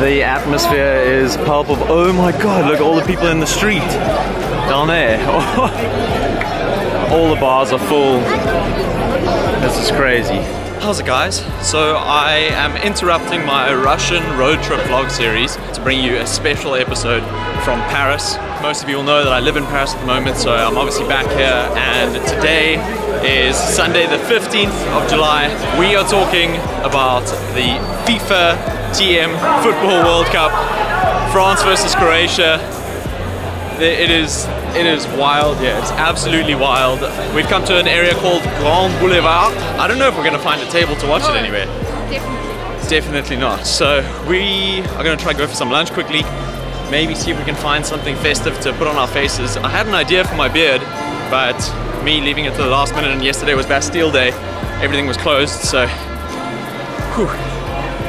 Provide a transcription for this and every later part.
The atmosphere is palpable. Oh my god, look, all the people in the street down there. All the bars are full. This is crazy. How's it guys? So I am interrupting my Russian road trip vlog series to bring you a special episode from Paris. Most of you will know that I live in Paris at the moment, so I'm obviously back here, and today is Sunday the 15th of July. We are talking about the FIFA TM Football World Cup, France versus Croatia. It is wild, yeah, it's absolutely wild. We've come to an area called Grand Boulevard. I don't know if we're gonna find a table to watch it anyway. Definitely not. So we are gonna try to go for some lunch quickly, maybe see if we can find something festive to put on our faces. I had an idea for my beard, but me leaving it to the last minute, and yesterday was Bastille Day, everything was closed, so whew.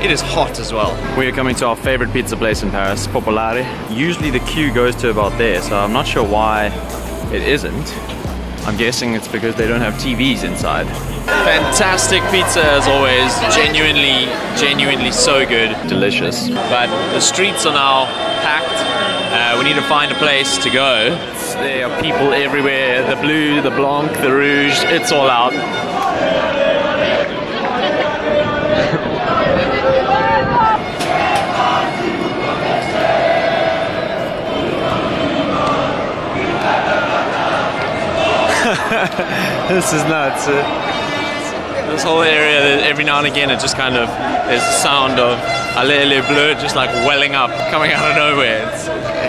It is hot as well. We are coming to our favorite pizza place in Paris, Popolare. Usually the queue goes to about there, so I'm not sure why it isn't. I'm guessing it's because they don't have TVs inside. Fantastic pizza as always, genuinely so good. Delicious. But the streets are now packed. We need to find a place to go. There are people everywhere, the blue, the blanc, the rouge, it's all out. This is nuts. This whole area, every now and again, it just kind of, there's the sound of Allez Bleu just like welling up, coming out of nowhere.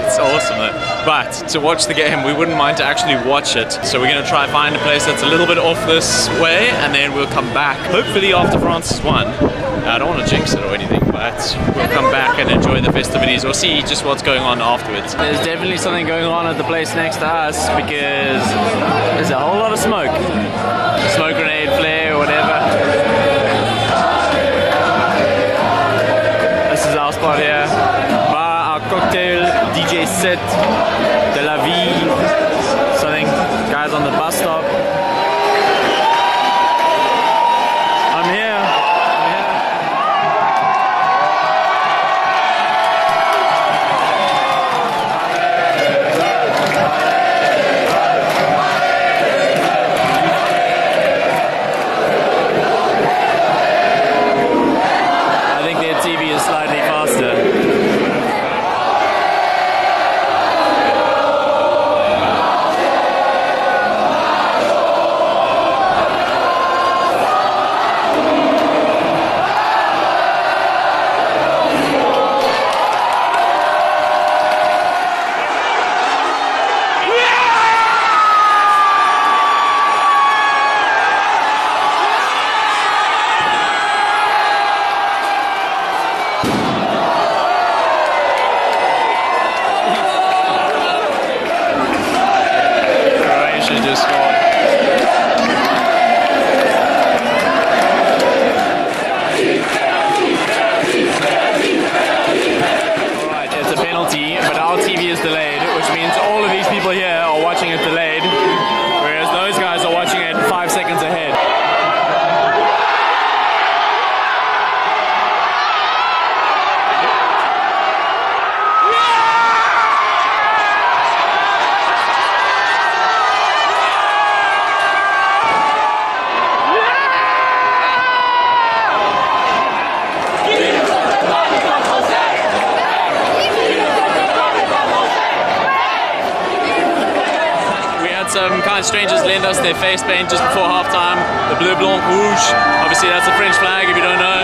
It's awesome. But to watch the game, we wouldn't mind to actually watch it. So we're going to try and find a place that's a little bit off this way, and then we'll come back. Hopefully after France has won. I don't want to jinx it or anything, but we'll come back and enjoy the festivities or see just what's going on afterwards. There's definitely something going on at the place next to us because there's a whole lot of smoke. Smoke grenade, flare, whatever. This is our spot here. Bar, our cocktail, DJ set, de la vie, something. Guys on the bus stop. Some kind of strangers lend us their face paint just before halftime. The bleu blanc rouge, obviously that's a French flag if you don't know.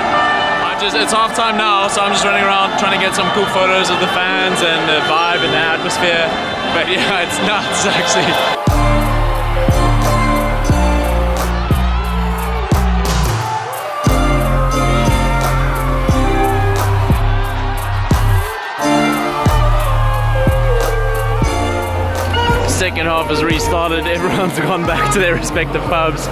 It's halftime now, so I'm just running around trying to get some cool photos of the fans and the vibe and the atmosphere. But yeah, it's nuts actually. Second half has restarted, everyone's gone back to their respective pubs.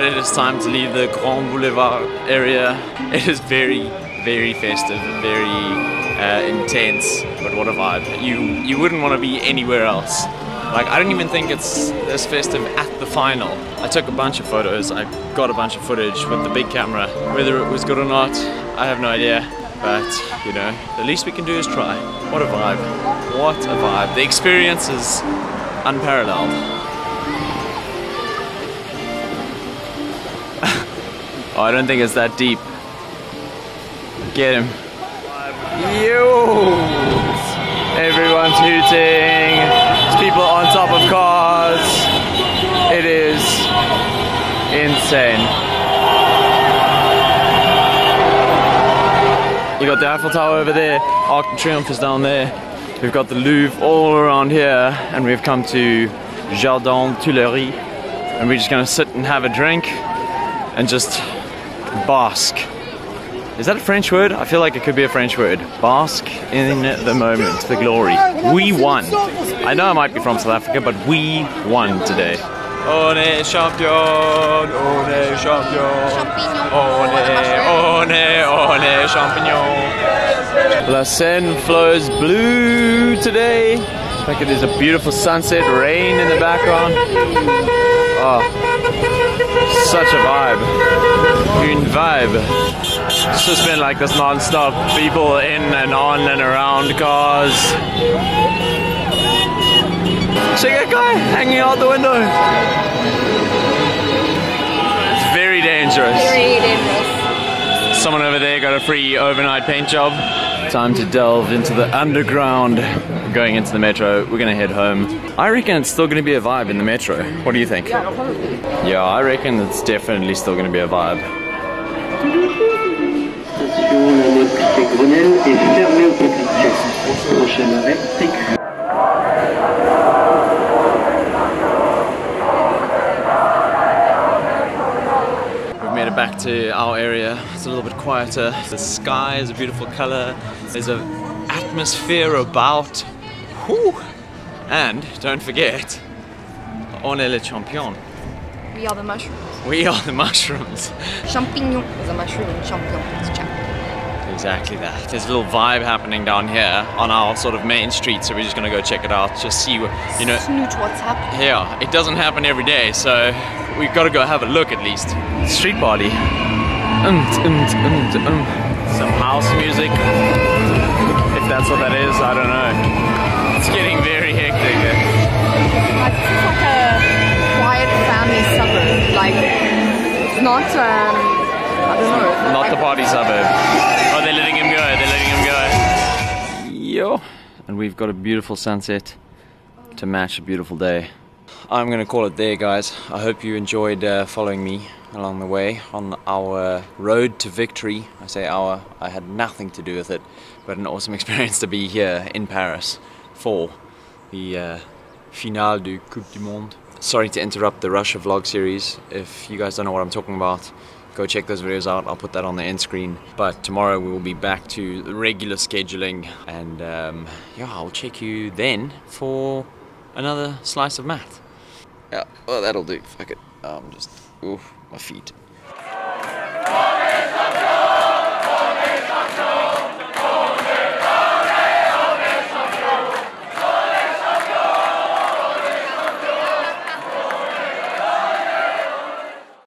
decided it's time to leave the Grand Boulevard area. It is very, very festive, very intense, but what a vibe. You wouldn't want to be anywhere else. Like, I don't even think it's this festive at the final. I took a bunch of photos, I got a bunch of footage with the big camera. Whether it was good or not, I have no idea. But, you know, the least we can do is try. What a vibe. What a vibe. The experience is unparalleled. Oh, I don't think it's that deep. Get him. Yo! Everyone's hooting. There's people on top of cars. It is insane. You got the Eiffel Tower over there, Arc de Triomphe is down there, we've got the Louvre all around here, and we've come to Jardin Tuileries, and we're just gonna sit and have a drink and just bask. Is that a French word? I feel like it could be a French word. Bask in the moment, the glory. We won. I know I might be from South Africa, but we won today. On est champion, on est champion, on est champignon. La Seine flows blue today. Like, it is a beautiful sunset, rain in the background. Oh, such a vibe. Une vibe. It's just been like this non-stop. People in and on and around cars. See that guy hanging out the window? It's very dangerous. Very dangerous. Someone over there got a free overnight paint job. Time to delve into the underground. Going into the metro, we're gonna head home. I reckon it's still gonna be a vibe in the metro. What do you think? Yeah, probably. Yeah, I reckon it's definitely still gonna be a vibe. Back to our area. It's a little bit quieter. The sky is a beautiful color. There's an atmosphere about. Whew. And don't forget, on est les champions. We are the mushrooms. We are the mushrooms. Champignon is a mushroom and champion is a champion. Exactly that. There's a little vibe happening down here on our sort of main street, so we're just gonna go check it out, just see what, you know. Snoot what's happening. Yeah, it doesn't happen every day, so we've got to go have a look at least. Street party. Some house music. If that's what that is, I don't know. It's getting very hectic. Like, it's like a quiet family suburb. Like, it's not, I don't know. Not the party suburb. Oh, they're letting him go. They're letting him go. Yo. And we've got a beautiful sunset to match a beautiful day. I'm gonna call it there, guys. I hope you enjoyed following me along the way on our road to victory. I say our, I had nothing to do with it, but an awesome experience to be here in Paris for the finale du Coupe du Monde. Sorry to interrupt the Russia vlog series. If you guys don't know what I'm talking about, go check those videos out. I'll put that on the end screen. But tomorrow we will be back to the regular scheduling, and yeah, I'll check you then for another slice of math. Yeah, well, that'll do. Fuck it. I'm just, oof, my feet.